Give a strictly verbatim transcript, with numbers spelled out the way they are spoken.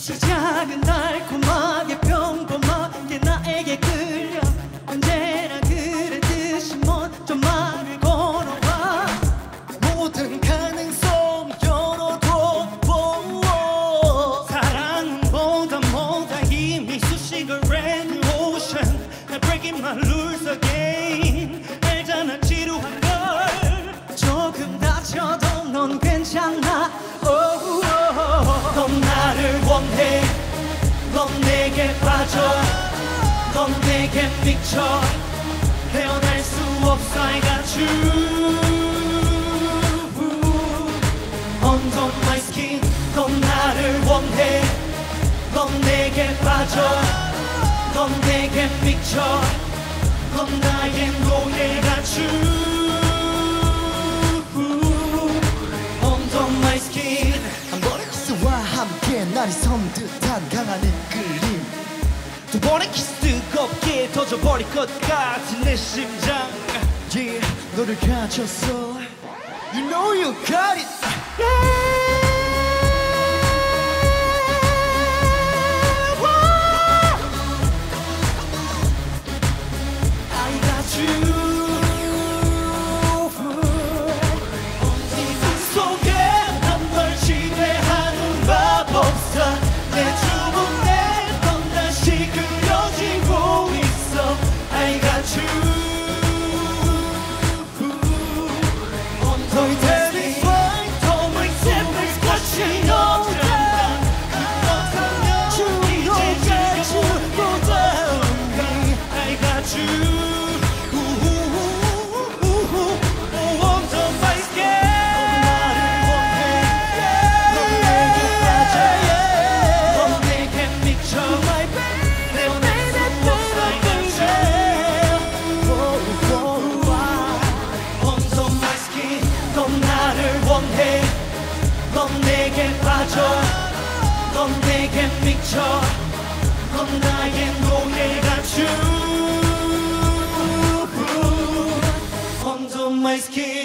시작은 달콤하게 평범하게 나에게 끌려 언제나 그랬듯이 먼저 말을 걸어와 모든 가능성 열어둬 사랑은 보다 못한 힘이 수식을 red ocean I'm breaking my rules again 알잖아 지루한 걸 조금 다쳐도 넌 괜찮아 oh, oh. 넌 나를 원해 넌 내게 빠져 넌 내게 미쳐 헤어날 수 없어 I got you Under my skin 넌 나를 원해 넌 내게 빠져 넌 내게 미쳐 넌 나의 노예 got you Under my skin 함께 날이 섬 듯한 강한 이끌림 두 번의 키스 뜨겁게 터져버릴 것 같은 내 심장 Yeah, 너를 가졌어 You know you got it yeah. 넌 내게 빠져 넌 내게 미쳐 넌 나의 노예가 주 Under my skin